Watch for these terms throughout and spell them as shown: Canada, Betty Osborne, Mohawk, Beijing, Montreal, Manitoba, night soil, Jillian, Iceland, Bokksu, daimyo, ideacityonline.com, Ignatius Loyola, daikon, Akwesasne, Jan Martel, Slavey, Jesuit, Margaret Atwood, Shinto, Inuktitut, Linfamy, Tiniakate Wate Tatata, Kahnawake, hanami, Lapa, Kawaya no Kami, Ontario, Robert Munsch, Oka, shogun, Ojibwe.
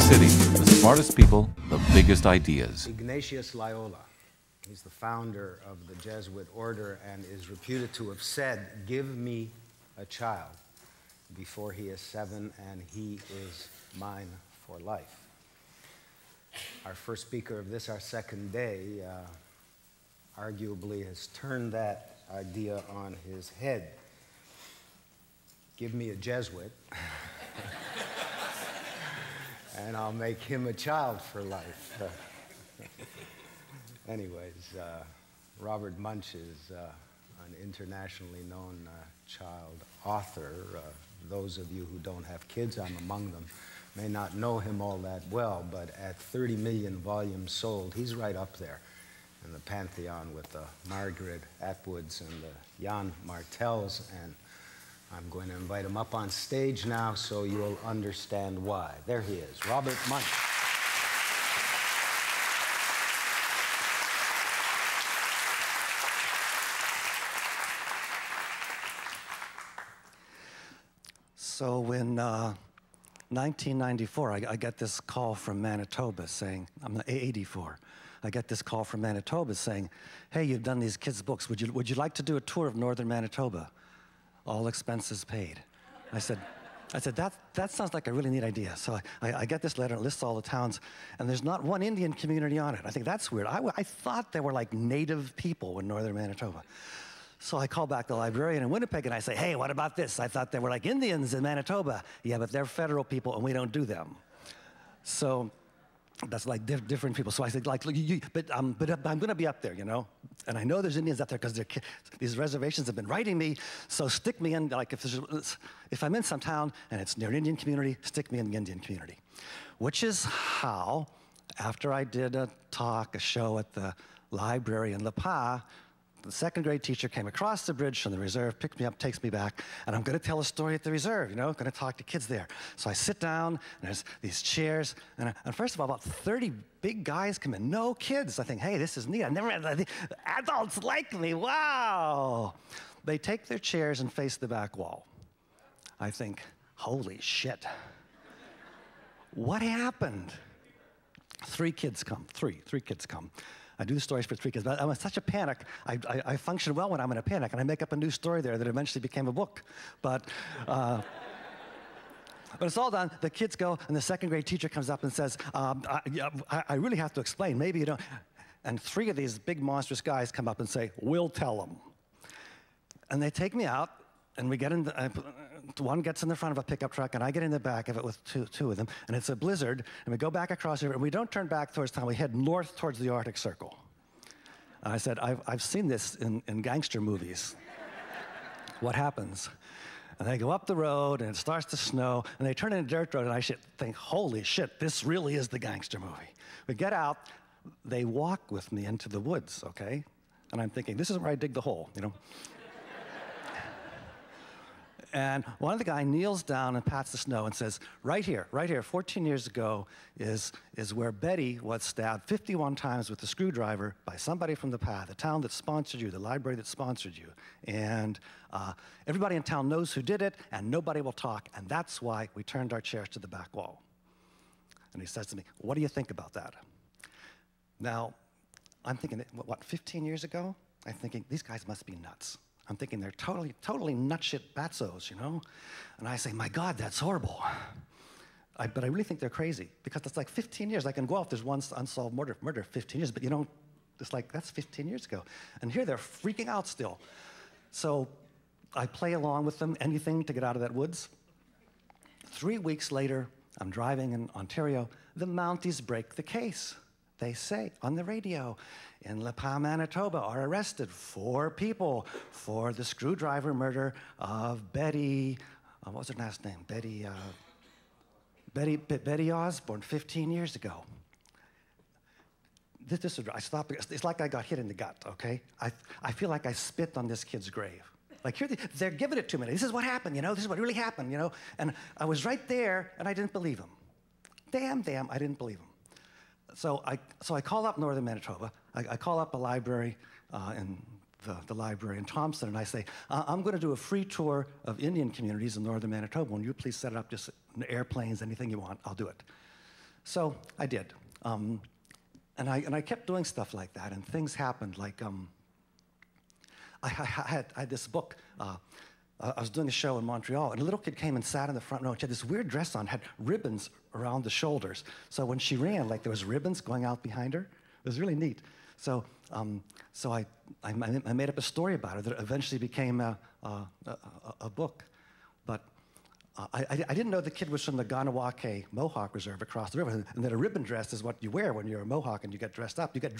city, the smartest people, the biggest ideas. Ignatius Loyola, he's the founder of the Jesuit order and is reputed to have said, "Give me a child before he is 7 and he is mine for life." Our first speaker of this, our second day, arguably has turned that idea on his head. Give me a Jesuit, and I'll make him a child for life. Anyways, Robert Munsch is an internationally known child author. Those of you who don't have kids, I'm among them, may not know him all that well, but at 30 million volumes sold, he's right up there in the pantheon with the Margaret Atwoods and the Jan Martels, and I'm going to invite him up on stage now so you'll understand why. There he is, Robert Munsch. So in 1994, I got this call from Manitoba saying, I'm 84. I got this call from Manitoba saying, "Hey, you've done these kids' books. Would you like to do a tour of northern Manitoba? All expenses paid." I said that sounds like a really neat idea. So I get this letter, it lists all the towns, and there's not one Indian community on it. I think that's weird. I thought there were like native people in northern Manitoba. So I call back the librarian in Winnipeg and I say, "Hey, what about this? I thought there were like Indians in Manitoba." "Yeah, but they're federal people and we don't do them." So that's like different people. So I said, like, but I'm going to be up there, you know? And I know there's Indians up there because these reservations have been writing me, so stick me in, like, if I'm in some town and it's near an Indian community, stick me in the Indian community. Which is how, after I did a show at the library in Lapa, the second grade teacher came across the bridge from the reserve, picked me up, takes me back, and I'm going to tell a story at the reserve, you know, going to talk to kids there. So I sit down, and there's these chairs, and first of all, about 30 big guys come in, no kids. I think, hey, this is neat. I never had adults like me, wow. They take their chairs and face the back wall. I think, holy shit. What happened? Three kids come. I do the stories for 3 kids, but I'm in such a panic. I function well when I'm in a panic, and I make up a new story there that eventually became a book. But it's all done. The kids go, and the second grade teacher comes up and says, I really have to explain. Maybe you don't. And 3 of these big monstrous guys come up and say, "We'll tell them." And they take me out, and we get in. One gets in the front of a pickup truck, and I get in the back of it with two of them, and it's a blizzard, and we go back across the river, and we don't turn back towards town, we head north towards the Arctic Circle. And I said, I've seen this in gangster movies. What happens? And they go up the road, and it starts to snow, and they turn into dirt road, and I think, holy shit, this really is the gangster movie. We get out, they walk with me into the woods, okay? And I'm thinking, this isn't where I dig the hole, you know? And one of the guys kneels down and pats the snow and says, right here, 14 years ago is where Betty was stabbed 51 times with a screwdriver by somebody from the path, the town that sponsored you, the library that sponsored you. And everybody in town knows who did it, and nobody will talk, and that's why we turned our chairs to the back wall. And he says to me, "What do you think about that?" Now, I'm thinking, what, 15 years ago? I'm thinking, these guys must be nuts. I'm thinking they're totally nutshit batzos, you know? And I say, my God, that's horrible. But I really think they're crazy, because that's like 15 years. Like in Guelph, there's one unsolved murder 15 years, but you know, it's like, that's 15 years ago. And here they're freaking out still. So I play along with them, anything to get out of that woods. 3 weeks later, I'm driving in Ontario. The Mounties break the case. They say on the radio, in Lapa, Manitoba, are arrested 4 people for the screwdriver murder of Betty, what was her last name? Betty Osborne, 15 years ago. I stopped, it's like I got hit in the gut, okay? I feel like I spit on this kid's grave. Like, here they're giving it to me. This is what happened, you know? This is what really happened, you know? And I was right there, and I didn't believe him. Damn, I didn't believe him. So I call up northern Manitoba. I call up a library, the library in Thompson, and I say, I'm going to do a free tour of Indian communities in northern Manitoba. Will you please set it up, just airplanes, anything you want, I'll do it. So I did. And I kept doing stuff like that, and things happened. Like I had this book. I was doing a show in Montreal, and a little kid came and sat in the front row. She had this weird dress on, had ribbons around the shoulders. So when she ran, like there was ribbons going out behind her. It was really neat. So I made up a story about her that eventually became a book. But I didn't know the kid was from the Kahnawake Mohawk Reserve across the river, and that a ribbon dress is what you wear when you're a Mohawk and you get dressed up. You get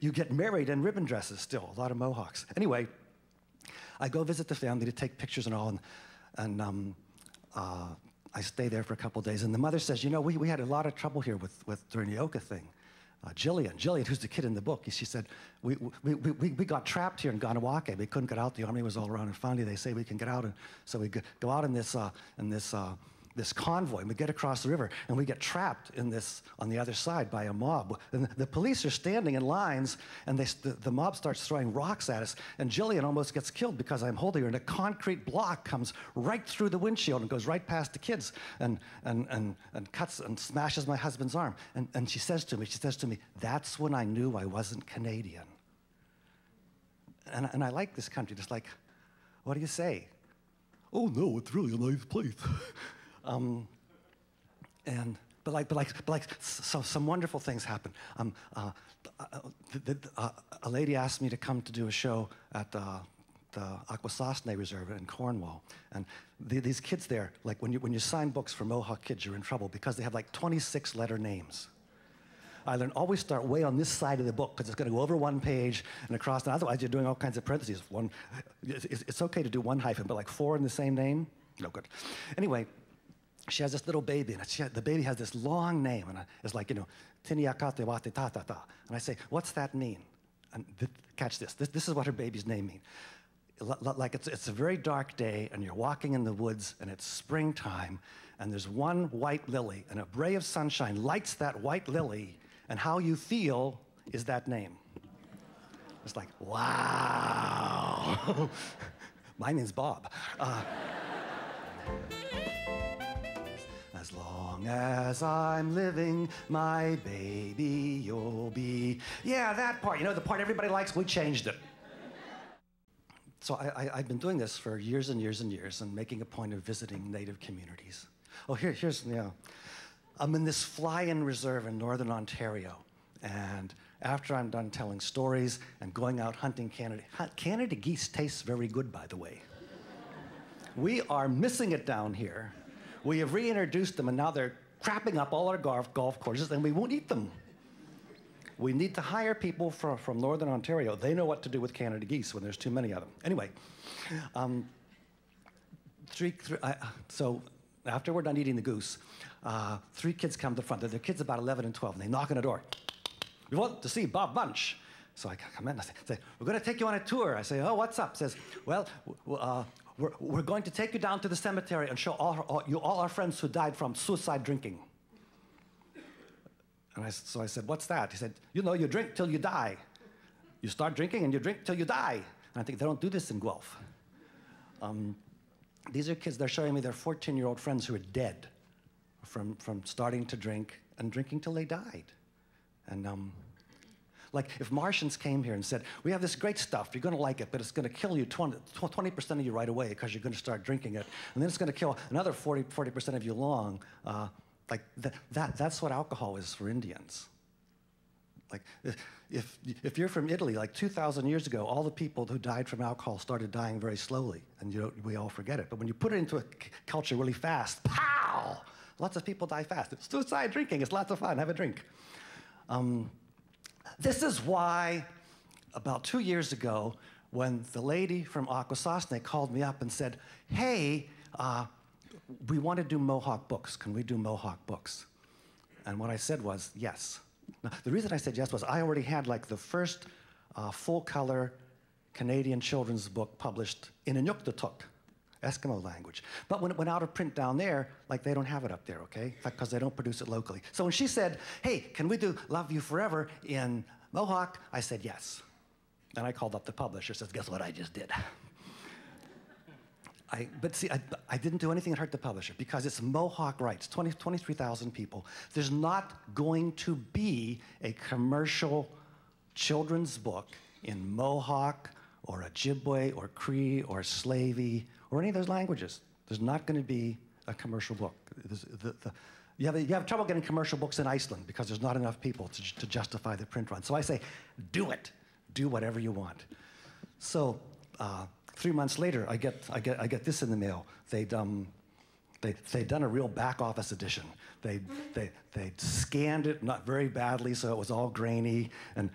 you get married in ribbon dresses still. A lot of Mohawks. Anyway. I go visit the family to take pictures and all, and I stay there for a couple of days. And the mother says, you know, we had a lot of trouble here with during the Oka thing. Jillian, who's the kid in the book, she said, we got trapped here in Kahnawake. We couldn't get out. The army was all around, and finally they say we can get out. And so we go out in this convoy, and we get across the river, and we get trapped in this on the other side by a mob. And the police are standing in lines, and the mob starts throwing rocks at us, and Jillian almost gets killed because I'm holding her, and a concrete block comes right through the windshield and goes right past the kids and cuts and smashes my husband's arm. And she says to me, that's when I knew I wasn't Canadian. And I like this country, just like, what do you say? Oh no, it's really a nice place. So some wonderful things happen. A lady asked me to come to do a show at the Akwesasne Reserve in Cornwall, and these kids there, like when you sign books for Mohawk kids, you're in trouble because they have like 26 letter names. I learned always start way on this side of the book because it's going to go over one page and across, and otherwise you're doing all kinds of parentheses. It's okay to do one hyphen, but like four in the same name, no good. Anyway. She has this little baby, and the baby has this long name, and it's like, you know, Tiniakate Wate Tatata. And I say, what's that mean? And catch this. This is what her baby's name means. Like it's a very dark day, and you're walking in the woods, and it's springtime, and there's one white lily, and a ray of sunshine lights that white lily, and how you feel is that name. It's like, wow. My name's Bob. As long as I'm living, my baby you'll be. Yeah, that part, you know, the part everybody likes, we changed it. So I've been doing this for years and years and years, and making a point of visiting native communities. Oh, here's, you know, I'm in this fly-in reserve in northern Ontario, and after I'm done telling stories and going out hunting Canada geese tastes very good, by the way. We are missing it down here. We have reintroduced them, and now they're crapping up all our golf courses, and we won't eat them. We need to hire people from northern Ontario. They know what to do with Canada geese when there's too many of them. Anyway, so after we're done eating the goose, three kids come to the front. They're kids about 11 and 12, and they knock on the door. We want to see Bob Munsch. So I come in and I say, we're going to take you on a tour. I say, oh, what's up? He says, well, we're going to take you down to the cemetery and show all our friends who died from suicide drinking. And so I said, what's that? He said, you know, you drink till you die. You start drinking and you drink till you die. And I think they don't do this in Guelph. These are kids, they're showing me their 14-year-old friends who are dead from starting to drink and drinking till they died. And like if Martians came here and said, we have this great stuff, you're going to like it, but it's going to kill you 20% of you right away because you're going to start drinking it, and then it's going to kill another 40% of you long. That's what alcohol is for Indians. Like if you're from Italy, like 2,000 years ago, all the people who died from alcohol started dying very slowly, and you know, we all forget it. But when you put it into a culture really fast, pow! Lots of people die fast. It's suicide drinking. It's lots of fun. Have a drink. This is why, about 2 years ago, when the lady from Akwesasne called me up and said, hey, we want to do Mohawk books. Can we do Mohawk books? And what I said was, yes. Now, the reason I said yes was I already had like the first full-color Canadian children's book published in Inuktitut, Eskimo language. But when it went out of print down there, like they don't have it up there, okay? Because they don't produce it locally. So when she said, hey, can we do Love You Forever in Mohawk? I said yes. And I called up the publisher, says, guess what I just did? But see, I didn't do anything that hurt the publisher because it's Mohawk rights, 23,000 people. There's not going to be a commercial children's book in Mohawk or Ojibwe or Cree or Slavey or any of those languages. There's not going to be a commercial book. You have trouble getting commercial books in Iceland because there's not enough people to justify the print run. So I say, do it. Do whatever you want. So 3 months later, I get this in the mail. They'd done a real back office edition. They'd scanned it, not very badly, so it was all grainy, and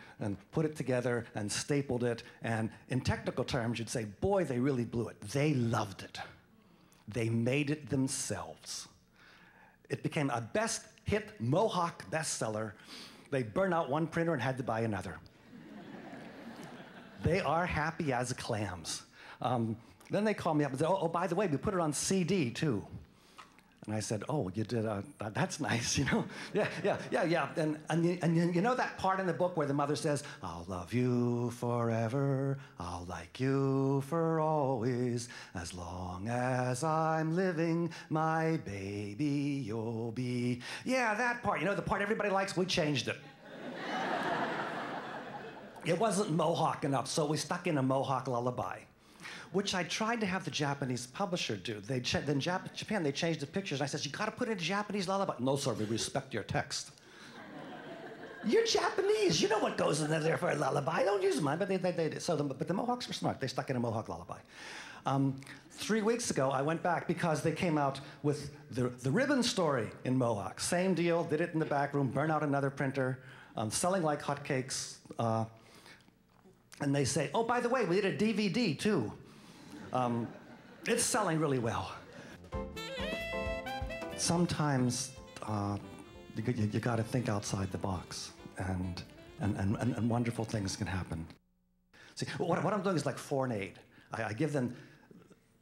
put it together and stapled it. And in technical terms, you'd say, boy, they really blew it. They loved it. They made it themselves. It became a best hit Mohawk bestseller. They burned out one printer and had to buy another. They are happy as clams. Then they called me up and said, oh, by the way, we put it on CD too. And I said, oh, you did? That's nice, you know? Yeah. And you know that part in the book where the mother says, I'll love you forever, I'll like you for always, as long as I'm living, my baby you'll be. Yeah, that part, you know, the part everybody likes, we changed it. It wasn't Mohawk enough, so we stuck in a Mohawk lullaby, which I tried to have the Japanese publisher do. Then Japan, they changed the pictures, and I said, you gotta put in a Japanese lullaby. No, sir, we respect your text. You're Japanese, you know what goes in there for a lullaby. Don't use mine, but the Mohawks were smart. They stuck in a Mohawk lullaby. 3 weeks ago, I went back because they came out with the ribbon story in Mohawk. Same deal, did it in the back room, burn out another printer, selling like hotcakes. And they say, oh, by the way, we did a DVD too. It's selling really well. Sometimes you got to think outside the box, and wonderful things can happen. See, what I'm doing is like foreign aid. I give them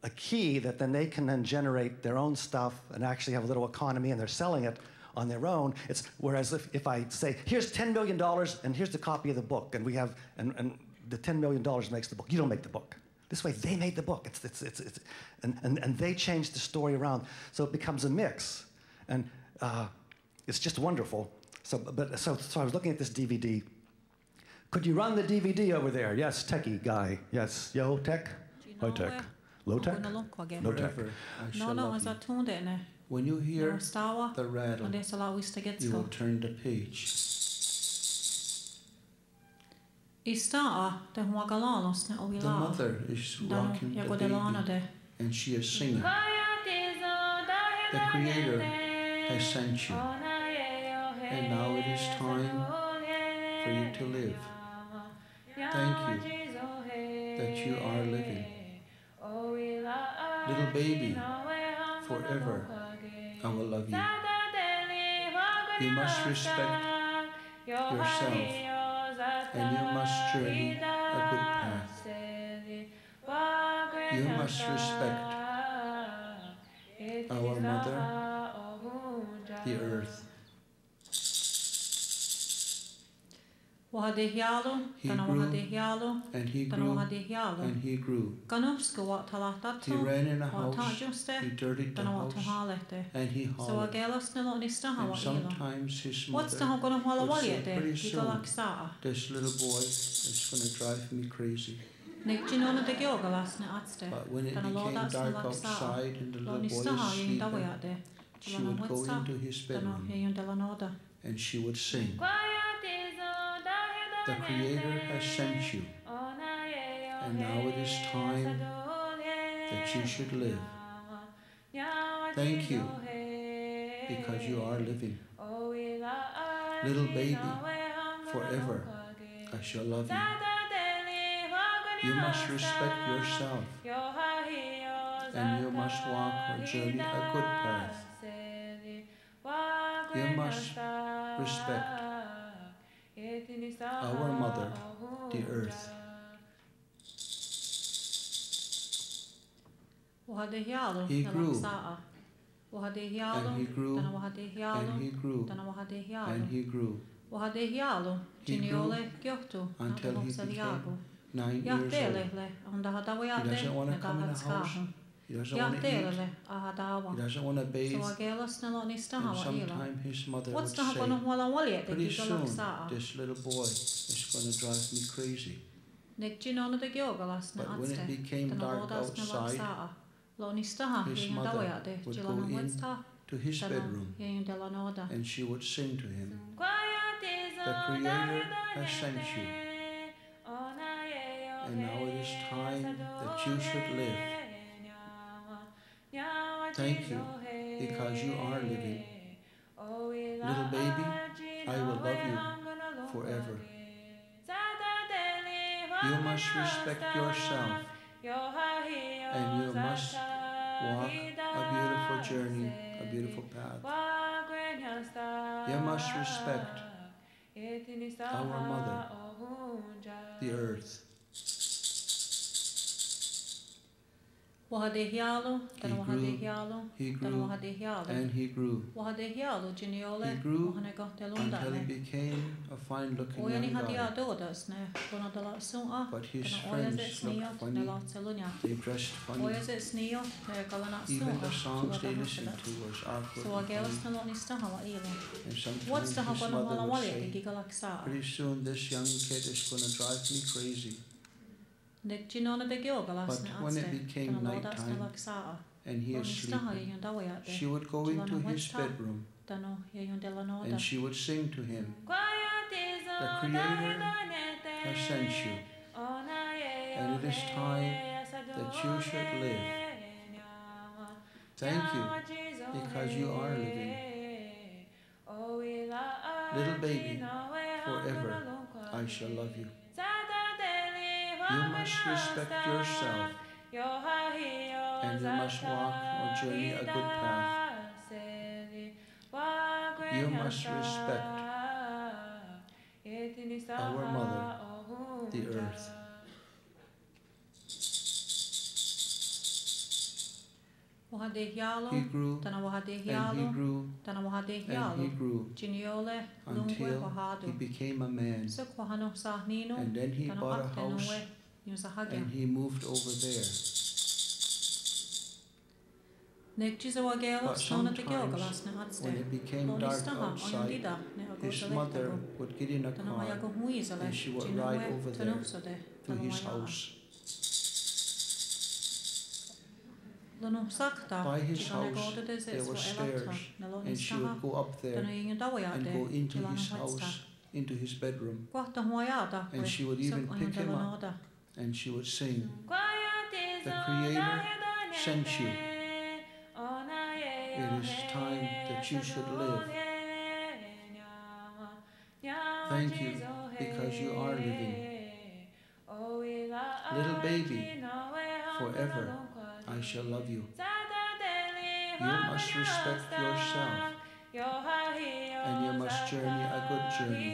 a key that then they can then generate their own stuff and actually have a little economy, and they're selling it on their own. It's whereas if I say, here's $10 million, and here's the copy of the book, and we have and the $10 million makes the book. You don't make the book. This way, they made the book. It's and they changed the story around, so it becomes a mix, and it's just wonderful. So I was looking at this DVD. Could you run the DVD over there? Yes, techie guy. Yes, yo tech, high tech, low tech, no tech. No, as I tuned it now. When you hear the rattle, you will turn the page. The mother is rocking the baby, and she is singing. The Creator has sent you, and now it is time for you to live. Thank you that you are living. Little baby, forever I will love you. You must respect yourself, and you must journey a good path. You must respect our mother, the earth. He grew, and he grew. He ran in a house, he dirtied the house, and he howled. And sometimes his mother would say, pretty soon, this little boy is going to drive me crazy. But when it became dark outside and the little boy was sleeping, she would go into his bedroom, and she would sing. The Creator has sent you, and now it is time that you should live. Thank you, because you are living. Little baby, forever I shall love you. You must respect yourself, and you must walk or journey a good path. You must respect our mother, the earth. He grew, and he grew, and he grew, and he grew. He grew until he became 9 years old. He doesn't want to come in the house. He doesn't want to bathe. And sometime his mother would say, pretty soon this little boy is going to drive me crazy. But when it became dark outside, his mother would go in to his bedroom and she would sing to him, "The Creator has sent you, and now it is time that you should live. Thank you, because you are living. Little baby, I will love you forever. You must respect yourself, and you must walk a beautiful journey, a beautiful path. You must respect our mother, the earth." He grew. He grew until he became a fine-looking young guy. But his friends looked funny. They dressed funny. Even the songs they listened to was awkward and funny. And sometimes his mother would say, "Pretty soon this young kid is going to drive me crazy." But when it became nighttime and he was sleeping, she would go into his bedroom and she would sing to him, "The Creator has sent you, and it is time that you should live. Thank you, because you are living. Little baby, forever I shall love you. You must respect yourself, and you must walk or journey a good path. You must respect our mother, the earth." He grew until he became a man, and then he bought a house and he moved over there. But sometimes, when it became dark outside, his mother would get in a car and she would ride over there to his house. By his house, there were stairs, and she would go up there and go into his house, into his bedroom, and she would even pick him up. And she would sing, "The Creator sent you. It is time that you should live. Thank you, because you are living. Little baby, forever I shall love you. You must respect yourself, and you must journey a good journey.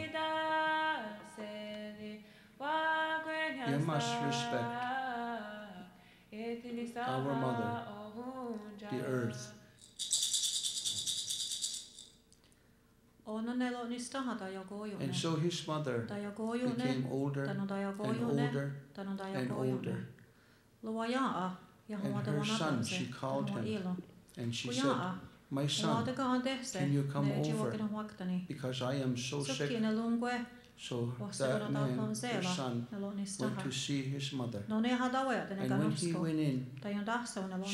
You must respect our mother, the earth." And so his mother became older and older and older. And her son, she called him, and she said, "My son, can you come over? Because I am so sick." So that man, her son, went to see his mother. And when he went in,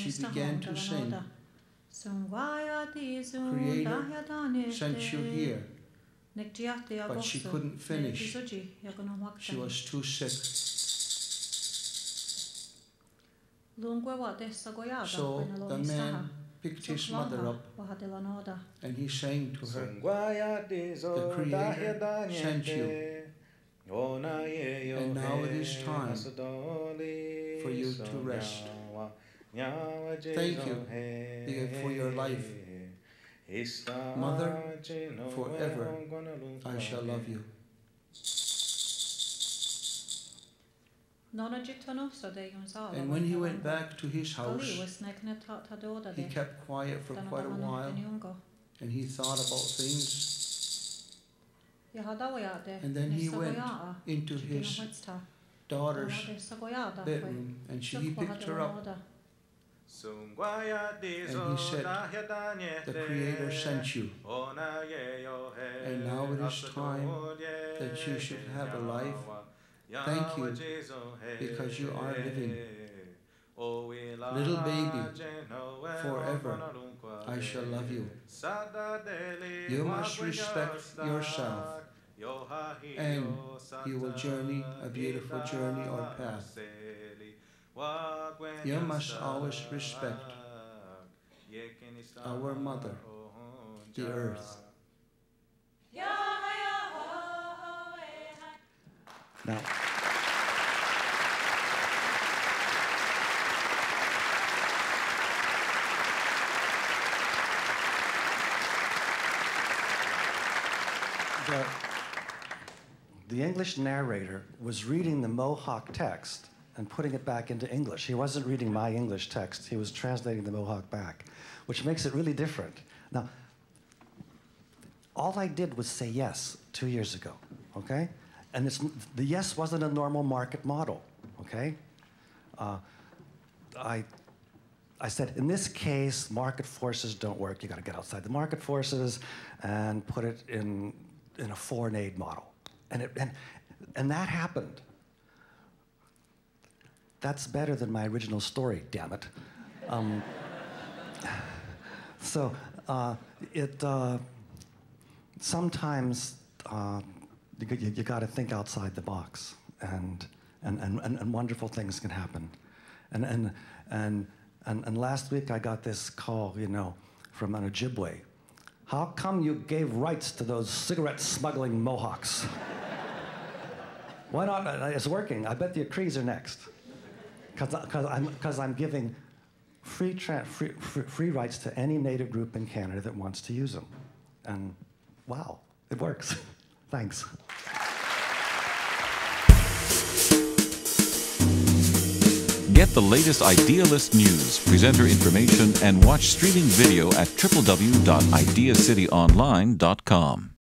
she began to sing, "Creator sent you here." But she couldn't finish. She was too sick. So the man picked his mother up and he sang to her, "The Creator sent you, and now it is time for you to rest. Thank you for your life. Mother, forever I shall love you." And when he went back to his house, he kept quiet for quite a while, and he thought about things. And then he went into his daughter's bedroom, and he picked her up, And he said, the Creator sent you, and now it is time that you should have a life. Thank you, because you are living. Little baby, forever I shall love you. You must respect yourself, and you will journey a beautiful journey or path. You must always respect our mother, the earth. Now, the English narrator was reading the Mohawk text and putting it back into English. He wasn't reading my English text. He was translating the Mohawk back, which makes it really different. Now, all I did was say yes 2 years ago, okay? And the yes wasn't a normal market model, okay? I said, in this case, market forces don't work. You gotta get outside the market forces and put it in a foreign aid model. And that happened. That's better than my original story, damn it. Sometimes you got to think outside the box, and wonderful things can happen. And last week I got this call, you know, from an Ojibwe. How come you gave rights to those cigarette-smuggling Mohawks? Why not? It's working. I bet the Crees are next. Because I'm giving free rights to any native group in Canada that wants to use them. And wow, it works. Thanks. Get the latest Idealist news, presenter information, and watch streaming video at www.ideacityonline.com.